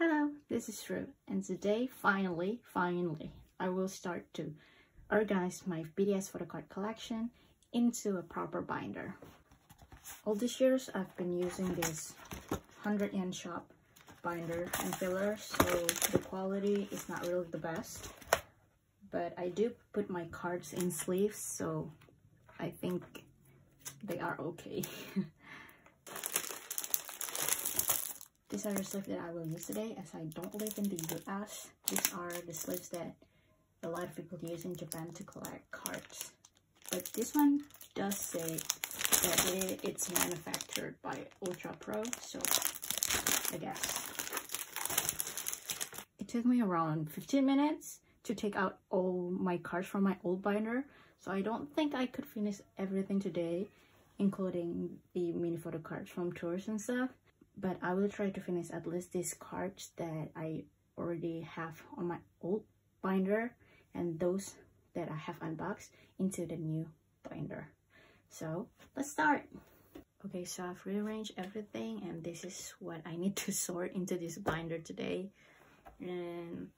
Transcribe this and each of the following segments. Hello, this is Ru, and today, finally, I will start to organize my BTS photocard collection into a proper binder. All these years, I've been using this 100 yen shop binder and filler, so the quality is not really the best. But I do put my cards in sleeves, so I think they are okay. These are the sleeves that I will use today, as I don't live in the US. These are the sleeves that a lot of people use in Japan to collect cards. But this one does say that it's manufactured by Ultra Pro, so I guess. It took me around 15 minutes to take out all my cards from my old binder, so I don't think I could finish everything today, including the mini photo cards from tours and stuff. But I will try to finish at least these cards that I already have on my old binder and those that I have unboxed into the new binder. So let's start! Okay, so I've rearranged everything, and this is what I need to sort into this binder today. And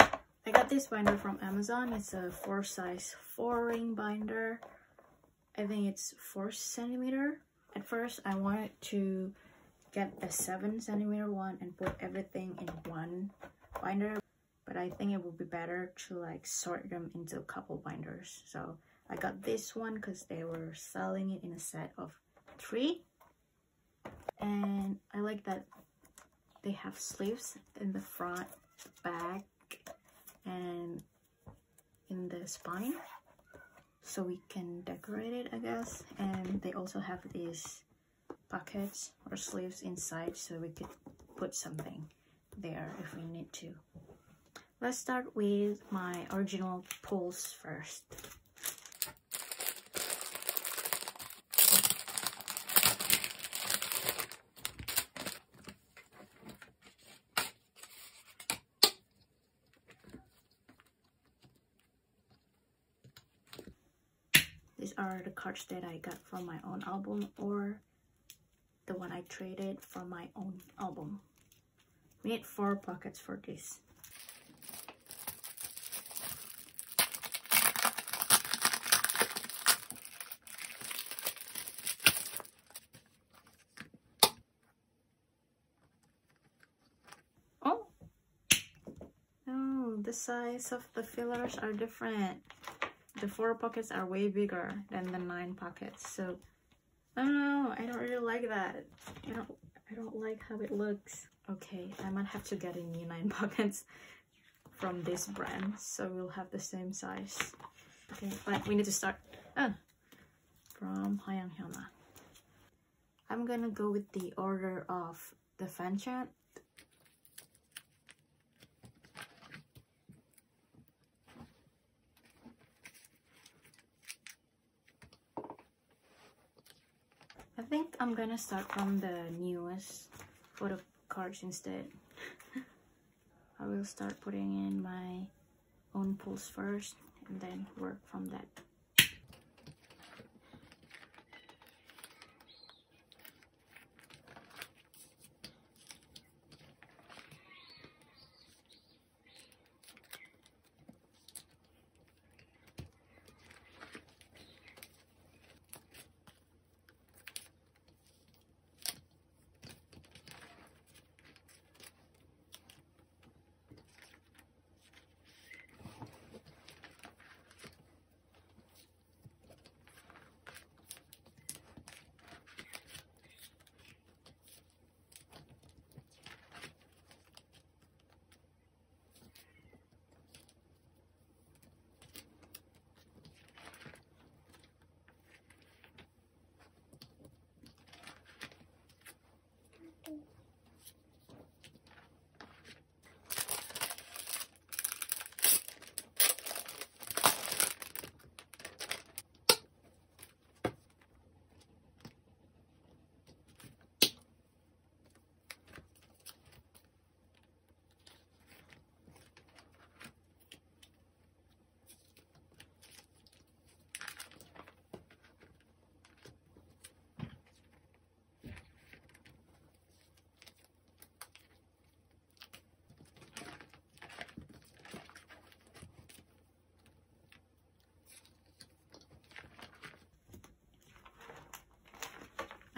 I got this binder from Amazon. It's a 4-size 4 ring binder. I think it's 4 centimeter. At first I wanted to get a 7 centimeter one and put everything in one binder, but I think it would be better to like sort them into a couple binders. So I got this one because they were selling it in a set of 3, and I like that they have sleeves in the front, back, and in the spine, so we can decorate it, I guess. And they also have these pockets or sleeves inside, so we could put something there if we need to. Let's start with my original pulls first. These are the cards that I got from my own album, or the one I traded from my own album. We need 4 pockets for this. Oh, the size of the fillers are different. The 4 pockets are way bigger than the 9 pockets, so I don't know, I don't really like that. I don't like how it looks. Okay, I might have to get a new 9 pockets from this brand, so we'll have the same size. Okay, but we need to start from Hwayang Yuna. I'm gonna go with the order of the fan chant. I think I'm gonna start from the newest photo cards instead. I will start putting in my own pulls first and then work from that.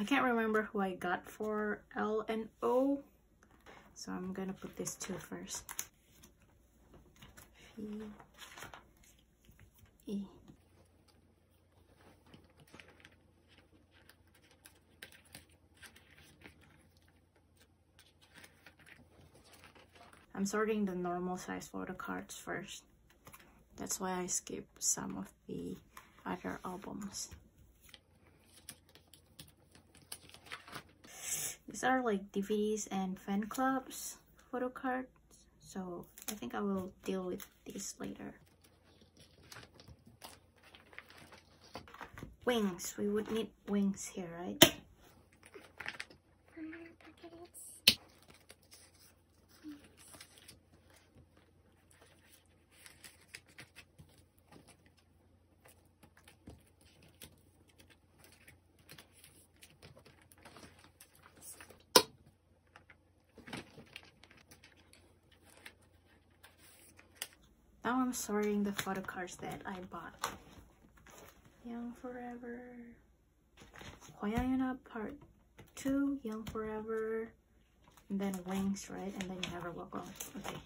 I can't remember who I got for L and O, so I'm gonna put these two first. E. I'm sorting the normal size photo cards first. That's why I skipped some of the other albums. These are like DVDs and fan clubs photo cards, so I think I will deal with these later. Wings. We would need wings here, right? Now I'm sorting the photo cards that I bought. Young Forever, Hwayang Yuna Part 2, Young Forever, and then Wings, right? And then You Never Walk Alone. Okay,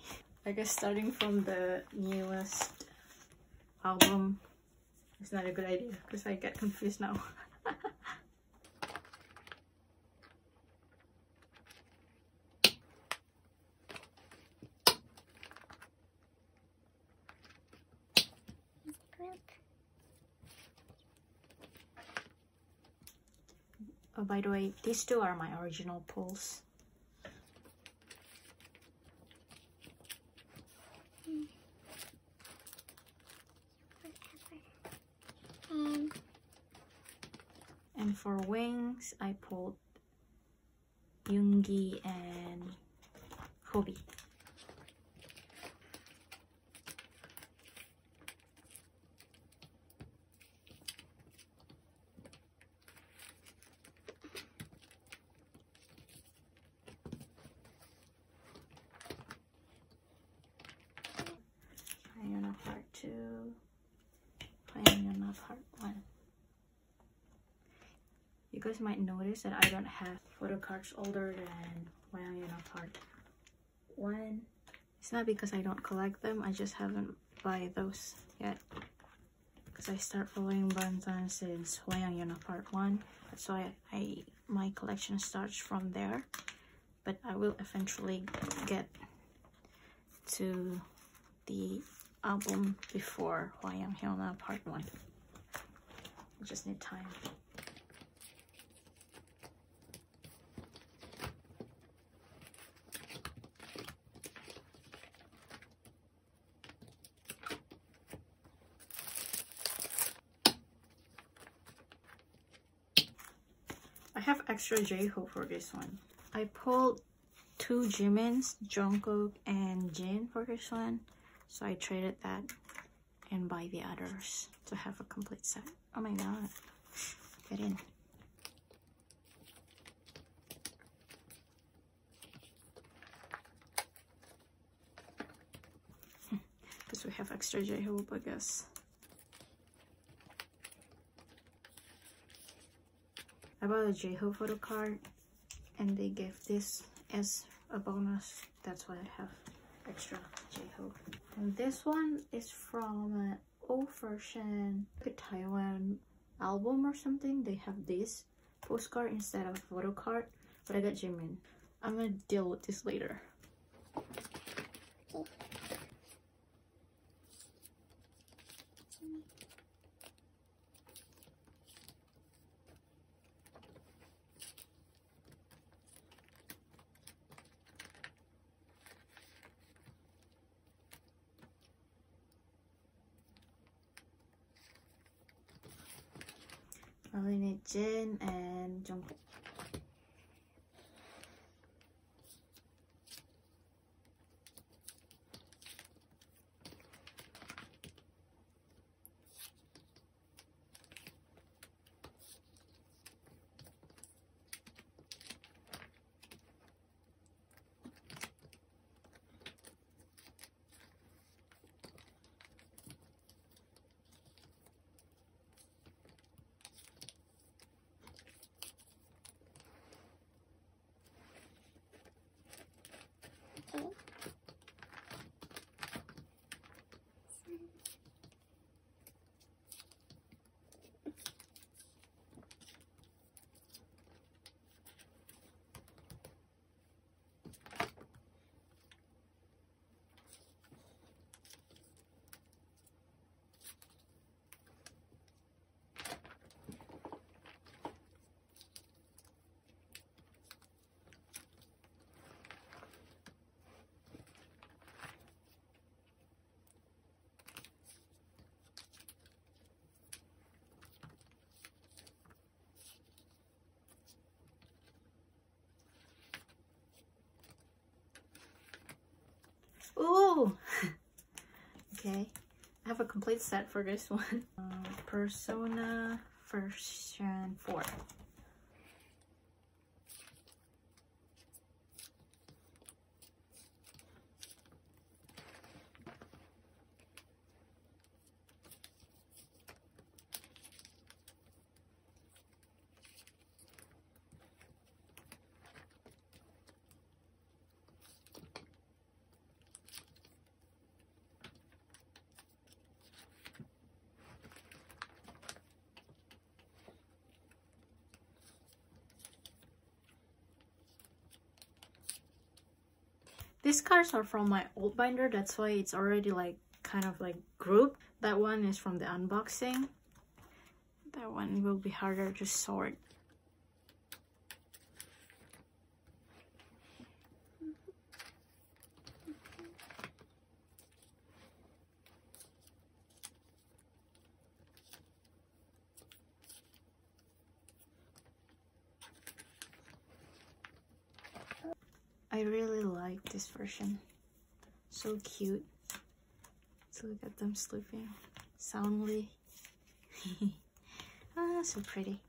I guess starting from the newest album is not a good idea because I get confused now. Oh, by the way, these two are my original pulls. And for Wings, I pulled YOONGI and Hobi. Part 2, Part 1. You guys might notice that I don't have photo cards older than Hwayang Yuna Part 1. It's not because I don't collect them, I just haven't buy those yet. Because I start following Buntan since Hwayang Yuna Part 1. That's why my collection starts from there. But I will eventually get to the album before Hwayang Yuna Part 1. I just need time. I have extra J-Hope for this one. I pulled two Jimins, Jungkook and Jin for this one. So I traded that and buy the others to have a complete set. Oh my god, get in. Because we have extra J-Hope, I guess. I bought a J-Hope photo card and they gave this as a bonus. That's why I have extra J-Hope. And this one is from an old version, like a Taiwan album or something. They have this postcard instead of photo card, but I got JIMIN. I'm gonna deal with this later. I only need Jin and Jungkook. Ooh! Okay, I have a complete set for this one. Persona version 4. These cards are from my old binder, that's why it's already like kind of like grouped. That one is from the unboxing. That one will be harder to sort. I really like this version. So cute. Let's look at them sleeping soundly. Ah, so pretty.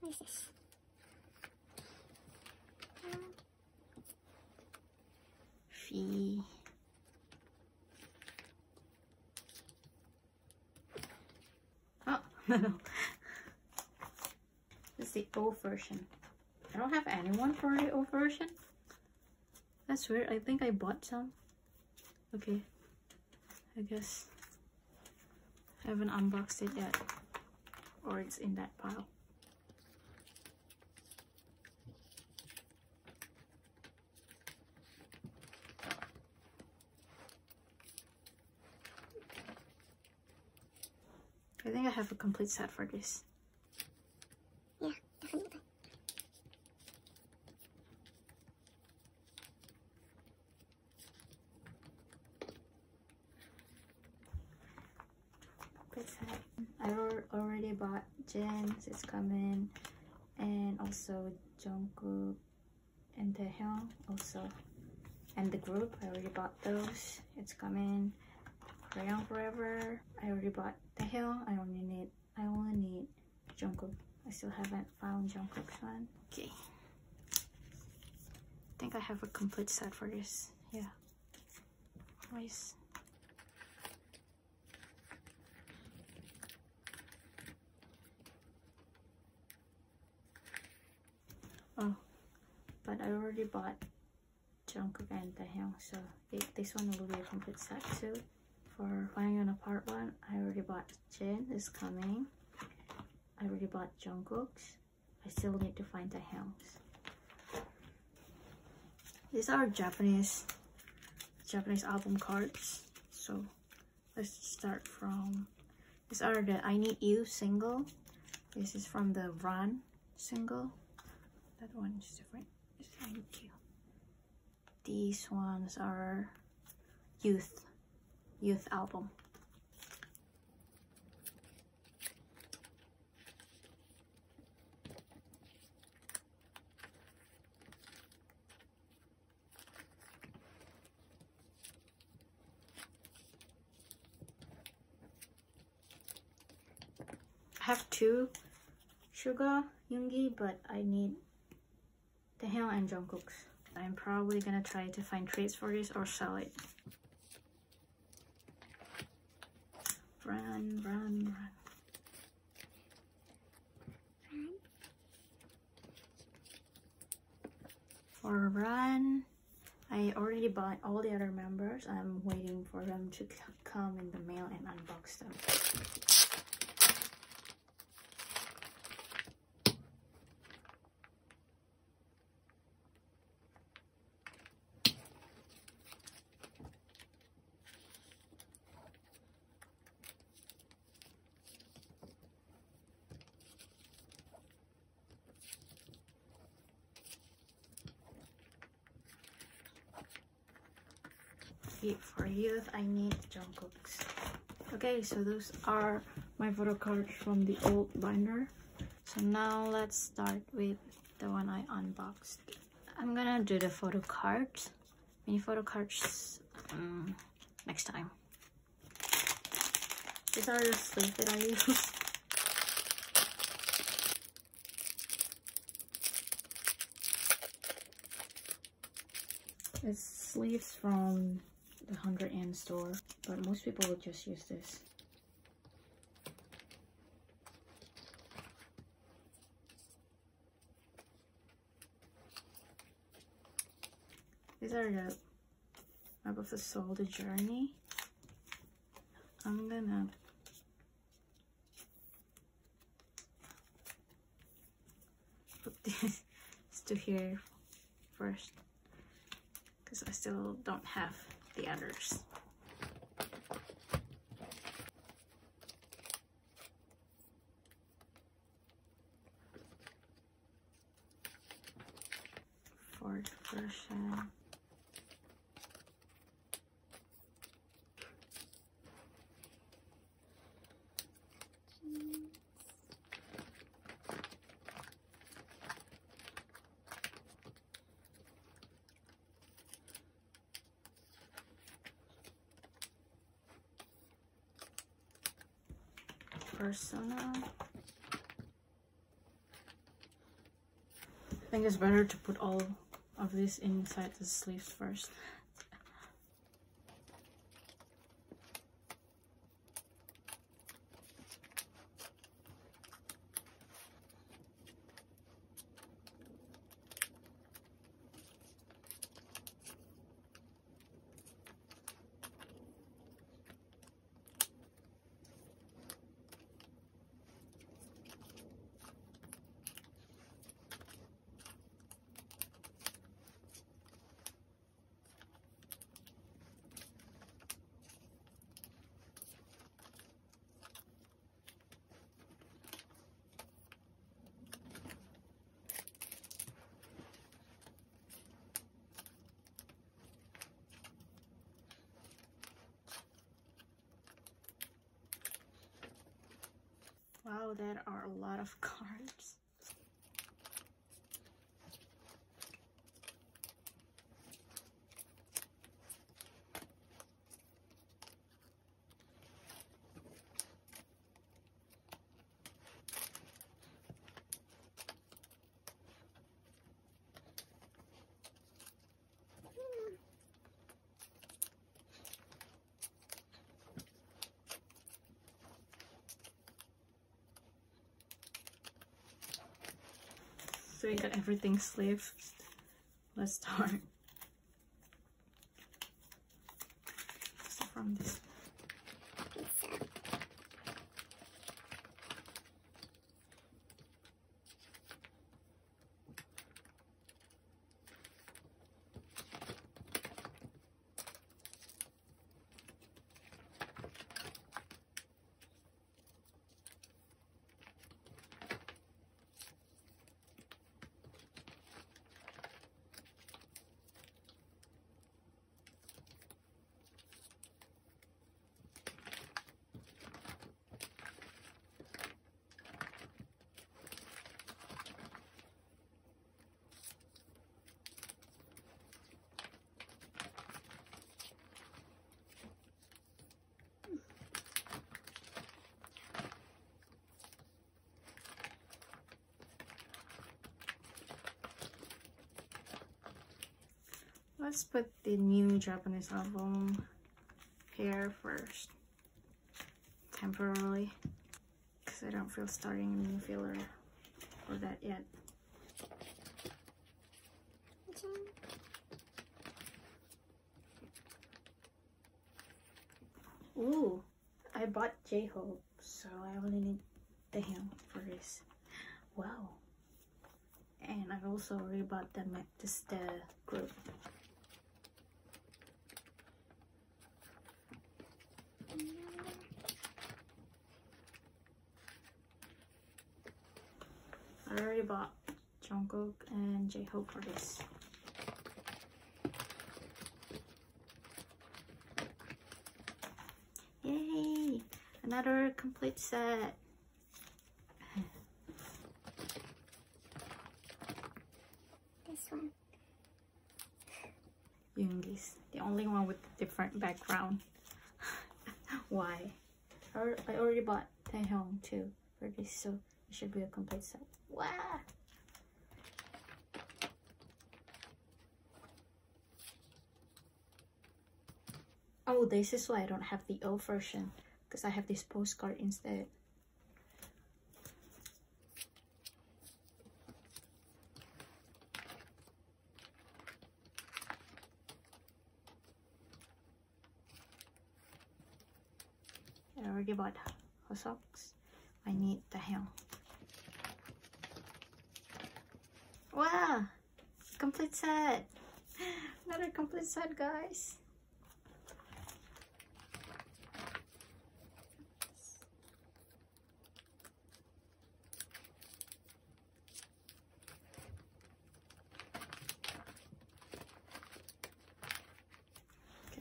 What is this? Fee. Oh, no. This is the old version. I don't have anyone for the old version. That's weird. I think I bought some. Okay. I guess I haven't unboxed it yet. Or it's in that pile. I think I have a complete set for this. Yeah, definitely. Complete set. I already bought Jin's, it's coming, and also Jungkook and TAEHYUNG also. And the group, I already bought those, it's coming. Young Forever, I already bought TAEHYUNG. I only need Jungkook. I still haven't found Jungkook's one. Okay, I think I have a complete set for this. Yeah, nice. Oh, but I already bought Jungkook and TAEHYUNG, so this one will be a complete set too. For Hwayang Yuna Part 1, I already bought Jin, it's coming. I already bought Jungkook's. I still need to find TAEHYUNG's. These are Japanese album cards. So let's start from... These are the I Need You single. This is from the Run single. That one is different. It's I Need You. These ones are Youth album. I have two Suga, YOONGI, but I need TAEHYUNG and Jungkook's. I'm probably gonna try to find trades for this or sell it. Run. For Run, I already bought all the other members. I'm waiting for them to come in the mail and unbox them. Youth for Youth, I Need Jungkook's. Okay, so those are my photo cards from the old binder. So now let's start with the one I unboxed. I'm gonna do the photo cards, mini photo cards, next time. These are the sleeves that I use. It's sleeves from the 100 yen store, but most people would just use this. These are the Map of the Soul, the Journey. I'm gonna put this to here first, because I still don't have the others. Fourth version. Persona. I think it's better to put all of this inside the sleeves first. Wow, there are a lot of cards. So we got everything sleeved. Let's start. From this. Let's put the new Japanese album here first, temporarily, because I don't feel starting a new filler for that yet. Ooh, I bought J-Hope, so I only need Taehyung for this. Wow. And I've also already bought the group. I already bought Jungkook and J-Hope for this. another complete set. This one. Yoongi's the only one with a different background. Why? I already bought Taehyung too for this, so it should be a complete set. Wow! Oh, this is why I don't have the old version, because I have this postcard instead. I already bought her socks. I need the hem. Wow! Complete set! Another complete set, guys!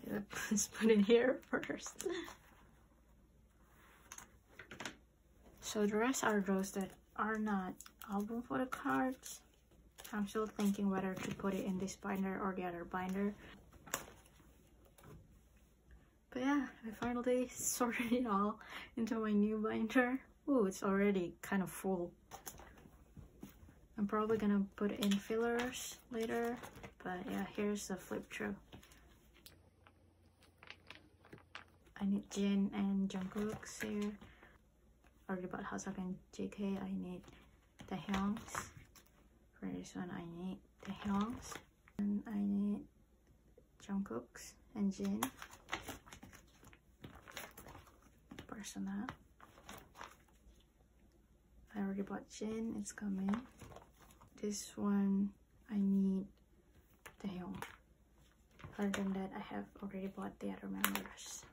Okay, let's put it here first. So the rest are those that are not album photo cards. I'm still thinking whether to put it in this binder or the other binder. But yeah, I finally sorted it all into my new binder. Ooh, it's already kind of full. I'm probably gonna put in fillers later. But yeah, here's the flip through. I need Jin and Jungkook's here. Already bought Haseok and JK. I need the Taehyung's. For this one, I need the Taehyung's, and I need Jungkook's and Jin. Persona. I already bought Jin. It's coming. This one, I need the Taehyung. Other than that, I have already bought the other members.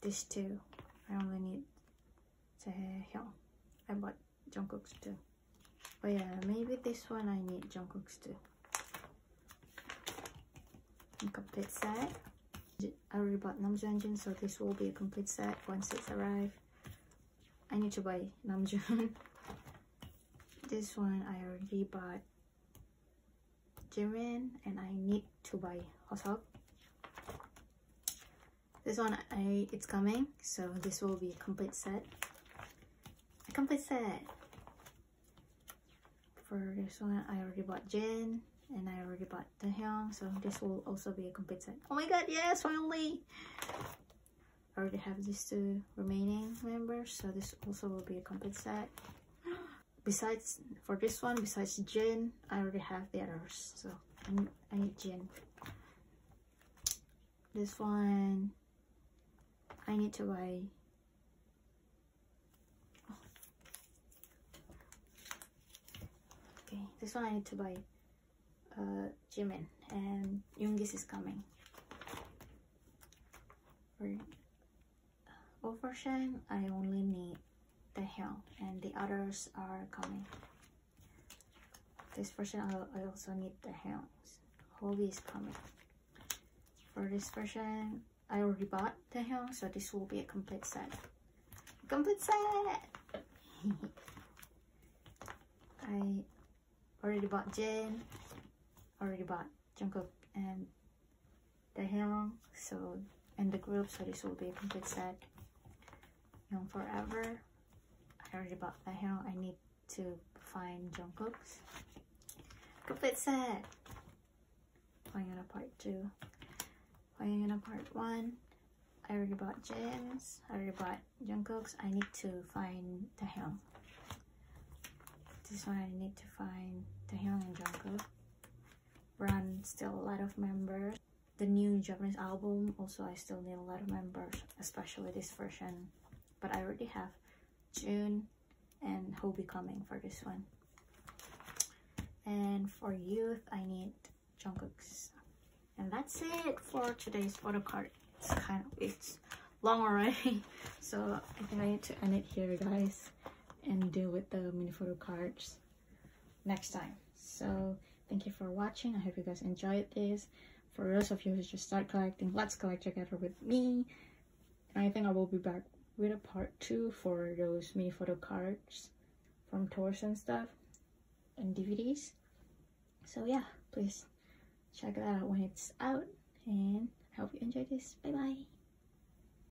These two, I only need. I bought Jungkook's too. But yeah, maybe this one I need Jungkook's too. And complete set. I already bought Namjoon and Jin, so this will be a complete set once it's arrived. I need to buy Namjoon. This one I already bought Jimin, and I need to buy Haseok. This one it's coming, so this will be a complete set. Complete set. For this one, I already bought Jin, and I already bought Taehyung, so this will also be a complete set. Oh my god, yes, finally! I already have these two remaining members, so this also will be a complete set. Besides, for this one, besides Jin, I already have the others, so I need Jin. This one, I need to buy. This one I need to buy Jimin, and Yoongi's is coming. For old version, I only need Taehyung, and the others are coming. This version I also need Taehyung. Hobi is coming. For this version, I already bought Taehyung, so this will be a complete set. Complete set! I already bought Jin, already bought Jungkook and Taehyung, so and the group, so this will be a complete set. Young Forever, I already bought Taehyung. I need to find Jungkook's. Complete set. Hwayang Yuna Part 2, Hwayang Yuna Part 1. I already bought Jin's. I already bought Jungkook's. I need to find Taehyung. This one I need to find Taehyung and Jungkook. Run, still a lot of members. The new Japanese album also I still need a lot of members, especially this version. But I already have June and Hobi coming for this one. And for youth, I need Jungkook's. And that's it for today's photo card. It's it's long already, so I think I need to end it here, guys, and deal with the mini photo cards next time. So thank you for watching. I hope you guys enjoyed this. For those of you who just start collecting, let's collect together with me. And I think I will be back with a part 2 for those mini photo cards from tours and stuff and DVDs. So yeah, please check that out when it's out, and I hope you enjoyed this. Bye bye.